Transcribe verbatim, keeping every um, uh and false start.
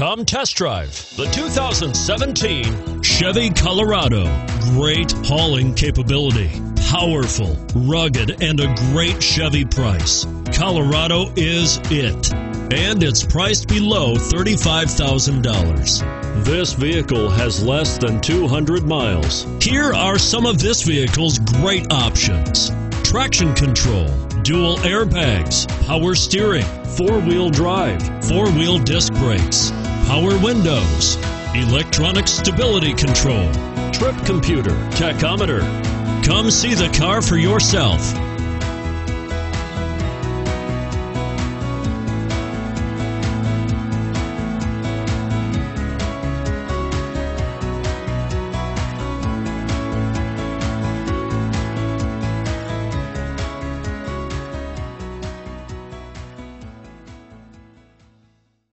Come test drive the two thousand seventeen Chevy Colorado. Great hauling capability, powerful, rugged, and a great Chevy price. Colorado is it. And it's priced below thirty-five thousand dollars. This vehicle has less than two hundred miles. Here are some of this vehicle's great options: traction control, dual airbags, power steering, four-wheel drive, four-wheel disc brakes, power windows, electronic stability control, trip computer, tachometer. Come see the car for yourself.